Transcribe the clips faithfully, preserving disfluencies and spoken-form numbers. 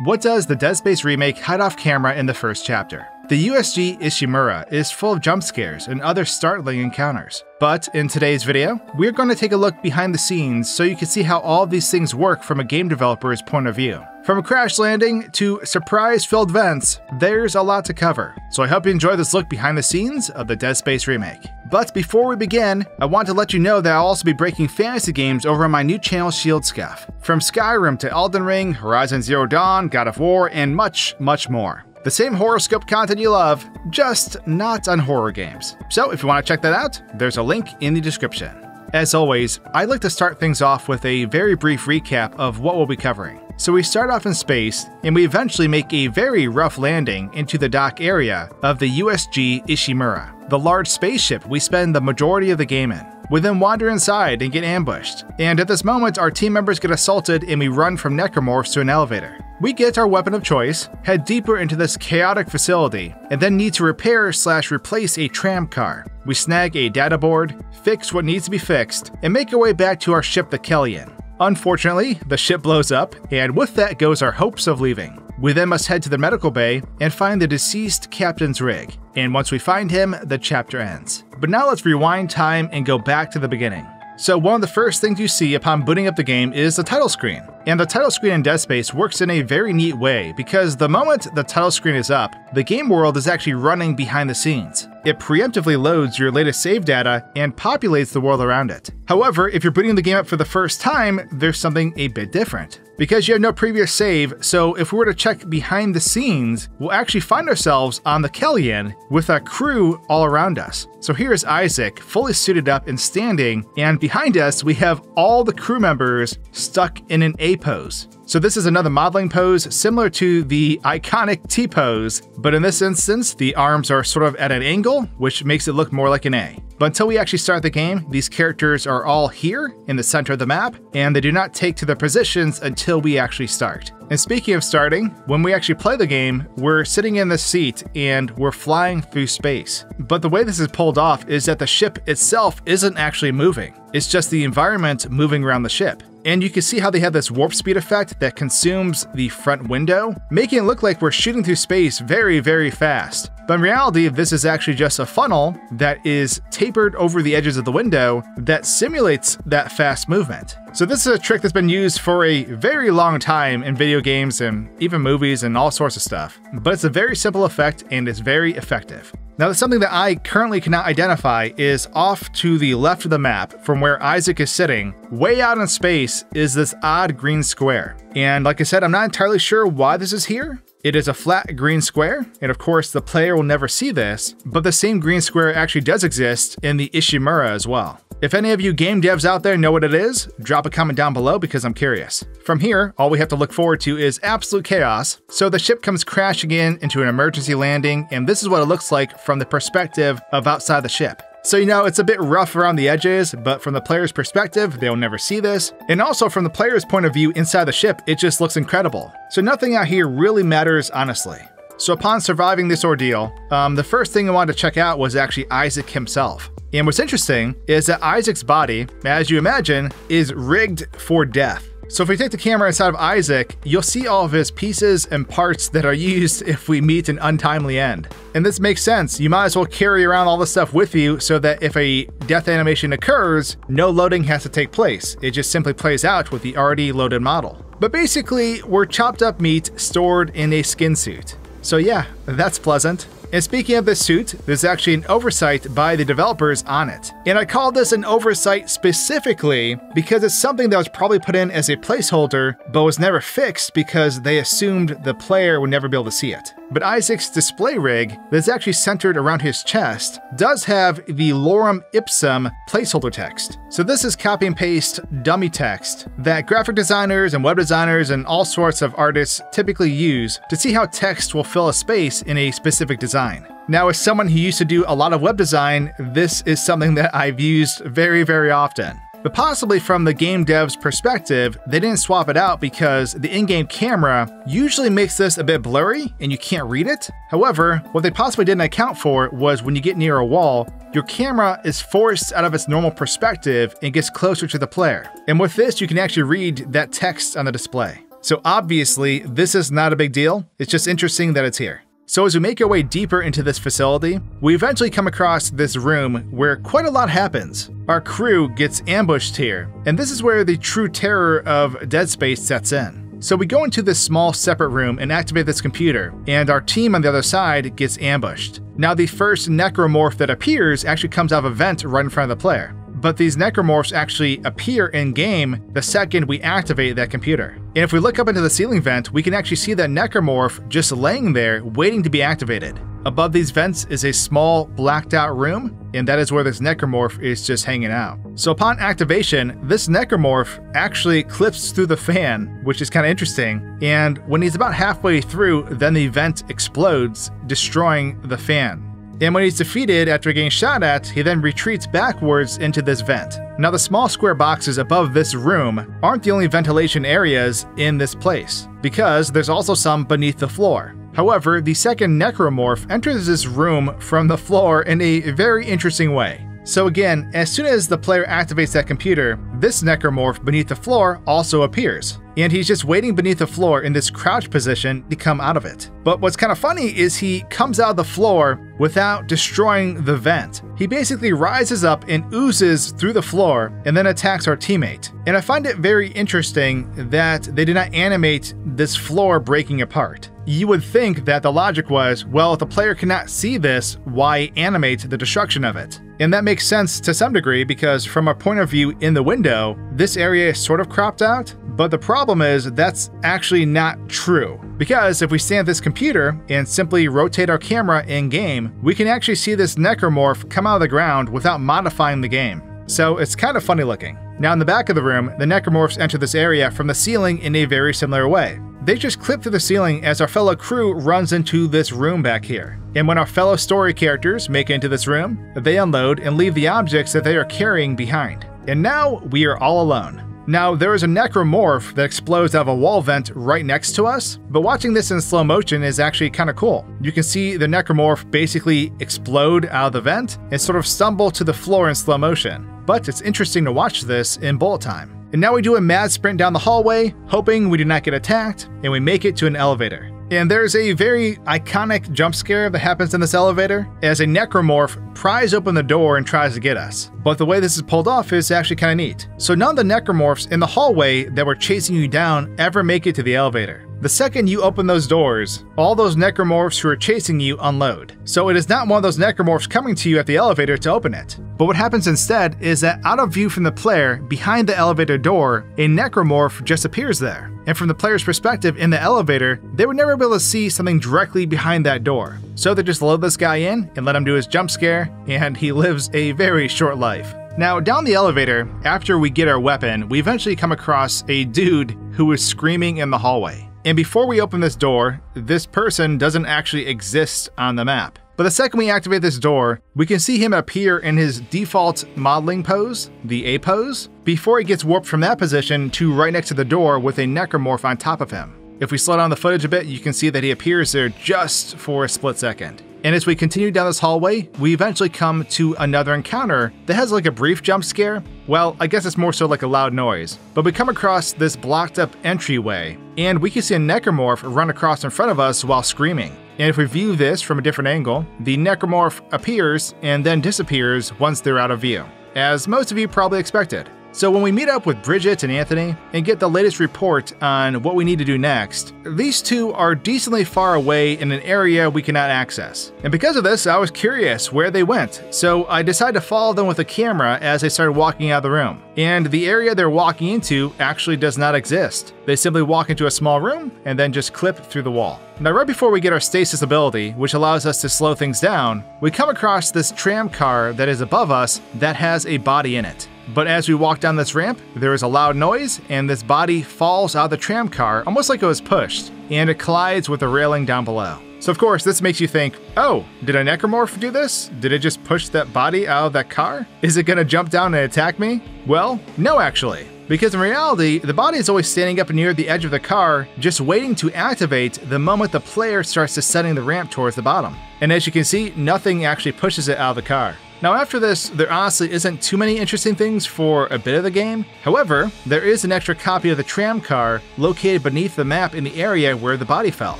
What does the Dead Space remake hide off camera in the first chapter? The U S G Ishimura is full of jump scares and other startling encounters. But in today's video, we're going to take a look behind the scenes so you can see how all these things work from a game developer's point of view. From a crash landing to surprise-filled vents, there's a lot to cover. So I hope you enjoy this look behind the scenes of the Dead Space remake. But before we begin, I want to let you know that I'll also be breaking fantasy games over on my new channel ShieldScuff. From Skyrim to Elden Ring, Horizon Zero Dawn, God of War, and much, much more. The same HorrorScoped content you love, just not on horror games. So if you want to check that out, there's a link in the description. As always, I'd like to start things off with a very brief recap of what we'll be covering. So we start off in space, and we eventually make a very rough landing into the dock area of the U S G Ishimura, the large spaceship we spend the majority of the game in. We then wander inside and get ambushed, and at this moment our team members get assaulted and we run from Necromorphs to an elevator. We get our weapon of choice, head deeper into this chaotic facility, and then need to repair slash replace a tram car. We snag a data board, fix what needs to be fixed, and make our way back to our ship, the Kellion. Unfortunately, the ship blows up, and with that goes our hopes of leaving. We then must head to the medical bay and find the deceased captain's rig, and once we find him, the chapter ends. But now let's rewind time and go back to the beginning. So one of the first things you see upon booting up the game is the title screen. And the title screen in Dead Space works in a very neat way because the moment the title screen is up, the game world is actually running behind the scenes. It preemptively loads your latest save data and populates the world around it. However, if you're booting the game up for the first time, there's something a bit different. Because you have no previous save, so if we were to check behind the scenes, we'll actually find ourselves on the Kellion with a crew all around us. So here's Isaac, fully suited up and standing, and behind us we have all the crew members stuck in an A pose. So this is another modeling pose similar to the iconic T pose, but in this instance, the arms are sort of at an angle, which makes it look more like an A. But until we actually start the game, these characters are all here in the center of the map, and they do not take to their positions until we actually start. And speaking of starting, when we actually play the game, we're sitting in the seat and we're flying through space. But the way this is pulled off is that the ship itself isn't actually moving. It's just the environment moving around the ship. And you can see how they have this warp speed effect that consumes the front window, making it look like we're shooting through space very, very fast. But in reality, this is actually just a funnel that is tapered over the edges of the window that simulates that fast movement. So this is a trick that's been used for a very long time in video games and even movies and all sorts of stuff, but it's a very simple effect and it's very effective. Now, something that I currently cannot identify is off to the left of the map from where Isaac is sitting, way out in space, is this odd green square. And like I said, I'm not entirely sure why this is here. It is a flat green square, and of course the player will never see this, but the same green square actually does exist in the Ishimura as well. If any of you game devs out there know what it is, drop a comment down below because I'm curious. From here, all we have to look forward to is absolute chaos. So the ship comes crashing in into an emergency landing, and this is what it looks like from the perspective of outside the ship. So you know, it's a bit rough around the edges, but from the player's perspective, they'll never see this. And also from the player's point of view inside the ship, it just looks incredible. So nothing out here really matters, honestly. So upon surviving this ordeal, um, the first thing I wanted to check out was actually Isaac himself. And what's interesting is that Isaac's body, as you imagine, is rigged for death. So if we take the camera inside of Isaac, you'll see all of his pieces and parts that are used if we meet an untimely end. And this makes sense. You might as well carry around all this stuff with you so that if a death animation occurs, no loading has to take place. It just simply plays out with the already loaded model. But basically, we're chopped up meat stored in a skin suit. So yeah, that's pleasant. And speaking of this suit, there's actually an oversight by the developers on it. And I call this an oversight specifically because it's something that was probably put in as a placeholder, but was never fixed because they assumed the player would never be able to see it. But Isaac's display rig, that's actually centered around his chest, does have the lorem ipsum placeholder text. So this is copy and paste dummy text that graphic designers and web designers and all sorts of artists typically use to see how text will fill a space in a specific design. Now, as someone who used to do a lot of web design, this is something that I've used very, very often. But possibly from the game dev's perspective, they didn't swap it out because the in-game camera usually makes this a bit blurry and you can't read it. However, what they possibly didn't account for was when you get near a wall, your camera is forced out of its normal perspective and gets closer to the player. And with this, you can actually read that text on the display. So obviously, this is not a big deal, it's just interesting that it's here. So as we make our way deeper into this facility, we eventually come across this room where quite a lot happens. Our crew gets ambushed here, and this is where the true terror of Dead Space sets in. So we go into this small separate room and activate this computer, and our team on the other side gets ambushed. Now the first necromorph that appears actually comes out of a vent right in front of the player. But these necromorphs actually appear in-game the second we activate that computer. And if we look up into the ceiling vent, we can actually see that necromorph just laying there waiting to be activated. Above these vents is a small blacked out room, and that is where this necromorph is just hanging out. So upon activation, this necromorph actually clips through the fan, which is kind of interesting, and when he's about halfway through, then the vent explodes, destroying the fan. And when he's defeated after getting shot at, he then retreats backwards into this vent. Now the small square boxes above this room aren't the only ventilation areas in this place, because there's also some beneath the floor. However, the second necromorph enters this room from the floor in a very interesting way. So again, as soon as the player activates that computer, this necromorph beneath the floor also appears. And he's just waiting beneath the floor in this crouch position to come out of it. But what's kind of funny is he comes out of the floor without destroying the vent. He basically rises up and oozes through the floor and then attacks our teammate. And I find it very interesting that they did not animate this floor breaking apart. You would think that the logic was, well, if the player cannot see this, why animate the destruction of it? And that makes sense to some degree, because from a point of view in the window, this area is sort of cropped out, but the problem is that's actually not true. Because if we stand this computer and simply rotate our camera in-game, we can actually see this necromorph come out of the ground without modifying the game. So it's kind of funny looking. Now in the back of the room, the necromorphs enter this area from the ceiling in a very similar way. They just clip through the ceiling as our fellow crew runs into this room back here. And when our fellow story characters make it into this room, they unload and leave the objects that they are carrying behind. And now we are all alone. Now, there is a necromorph that explodes out of a wall vent right next to us, but watching this in slow motion is actually kind of cool. You can see the necromorph basically explode out of the vent and sort of stumble to the floor in slow motion. But it's interesting to watch this in bullet time. And now we do a mad sprint down the hallway, hoping we do not get attacked, and we make it to an elevator. And there's a very iconic jump scare that happens in this elevator, as a necromorph pries open the door and tries to get us. But the way this is pulled off is actually kind of neat. So none of the necromorphs in the hallway that were chasing you down ever make it to the elevator. The second you open those doors, all those necromorphs who are chasing you unload. So it is not one of those necromorphs coming to you at the elevator to open it. But what happens instead is that out of view from the player, behind the elevator door, a necromorph just appears there. And from the player's perspective in the elevator, they would never be able to see something directly behind that door. So they just load this guy in and let him do his jump scare, and he lives a very short life. Now, down the elevator, after we get our weapon, we eventually come across a dude who is screaming in the hallway. And before we open this door, this person doesn't actually exist on the map. But the second we activate this door, we can see him appear in his default modeling pose, the A pose, before he gets warped from that position to right next to the door with a necromorph on top of him. If we slow down the footage a bit, you can see that he appears there just for a split second. And as we continue down this hallway, we eventually come to another encounter that has like a brief jump scare. Well, I guess it's more so like a loud noise. But we come across this blocked up entryway, and we can see a necromorph run across in front of us while screaming. And if we view this from a different angle, the necromorph appears and then disappears once they're out of view, as most of you probably expected. So when we meet up with Bridget and Anthony and get the latest report on what we need to do next, these two are decently far away in an area we cannot access. And because of this, I was curious where they went, so I decided to follow them with a camera as they started walking out of the room. And the area they're walking into actually does not exist. They simply walk into a small room and then just clip through the wall. Now right before we get our stasis ability, which allows us to slow things down, we come across this tram car that is above us that has a body in it. But as we walk down this ramp, there is a loud noise, and this body falls out of the tram car, almost like it was pushed, and it collides with the railing down below. So of course, this makes you think, oh, did a necromorph do this? Did it just push that body out of that car? Is it gonna jump down and attack me? Well, no actually, because in reality, the body is always standing up near the edge of the car, just waiting to activate the moment the player starts descending the ramp towards the bottom. And as you can see, nothing actually pushes it out of the car. Now after this, there honestly isn't too many interesting things for a bit of the game. However, there is an extra copy of the tram car located beneath the map in the area where the body fell.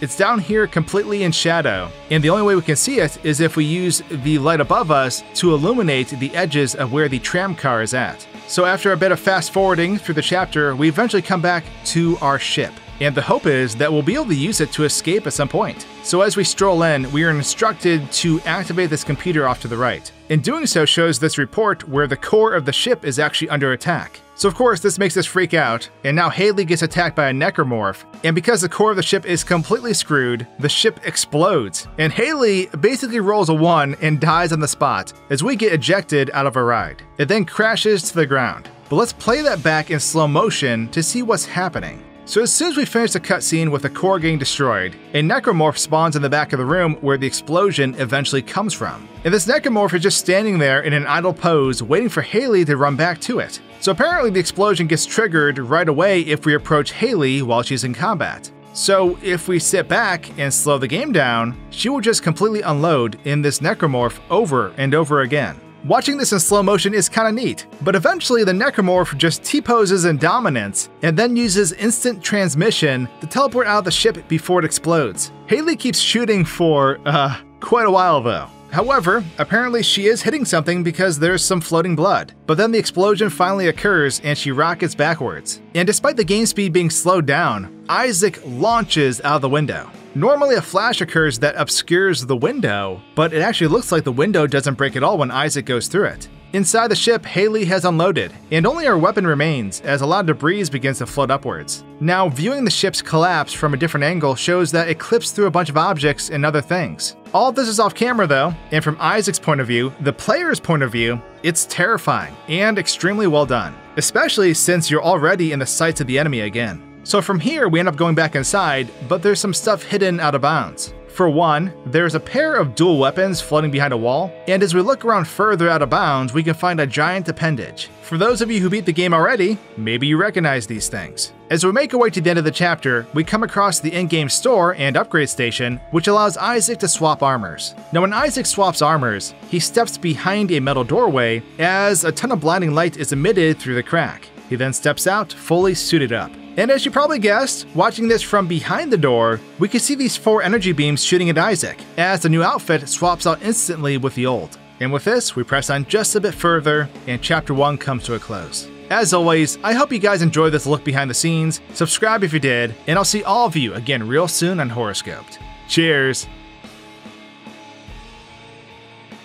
It's down here completely in shadow, and the only way we can see it is if we use the light above us to illuminate the edges of where the tram car is at. So after a bit of fast forwarding through the chapter, we eventually come back to our ship, and the hope is that we'll be able to use it to escape at some point. So as we stroll in, we are instructed to activate this computer off to the right. In doing so shows this report where the core of the ship is actually under attack. So of course this makes us freak out, and now Hayley gets attacked by a necromorph, and because the core of the ship is completely screwed, the ship explodes, and Hayley basically rolls a one and dies on the spot as we get ejected out of a ride. It then crashes to the ground. But let's play that back in slow motion to see what's happening. So as soon as we finish the cutscene with the core getting destroyed, a necromorph spawns in the back of the room where the explosion eventually comes from. And this necromorph is just standing there in an idle pose waiting for Hayley to run back to it. So apparently the explosion gets triggered right away if we approach Hayley while she's in combat. So if we sit back and slow the game down, she will just completely unload in this necromorph over and over again. Watching this in slow motion is kinda neat, but eventually the necromorph just T-poses in dominance and then uses instant transmission to teleport out of the ship before it explodes. Hayley keeps shooting for, uh, quite a while though. However, apparently she is hitting something because there's some floating blood, but then the explosion finally occurs and she rockets backwards. And despite the game speed being slowed down, Isaac launches out of the window. Normally a flash occurs that obscures the window, but it actually looks like the window doesn't break at all when Isaac goes through it. Inside the ship, Hayley has unloaded, and only her weapon remains as a lot of debris begins to float upwards. Now, viewing the ship's collapse from a different angle shows that it clips through a bunch of objects and other things. All of this is off camera though, and from Isaac's point of view, the player's point of view, it's terrifying and extremely well done, especially since you're already in the sights of the enemy again. So from here, we end up going back inside, but there's some stuff hidden out of bounds. For one, there's a pair of dual weapons floating behind a wall, and as we look around further out of bounds, we can find a giant appendage. For those of you who beat the game already, maybe you recognize these things. As we make our way to the end of the chapter, we come across the in-game store and upgrade station, which allows Isaac to swap armors. Now when Isaac swaps armors, he steps behind a metal doorway as a ton of blinding light is emitted through the crack. He then steps out, fully suited up. And as you probably guessed, watching this from behind the door, we can see these four energy beams shooting at Isaac, as the new outfit swaps out instantly with the old. And with this, we press on just a bit further, and chapter one comes to a close. As always, I hope you guys enjoyed this look behind the scenes, subscribe if you did, and I'll see all of you again real soon on HorrorScoped. Cheers!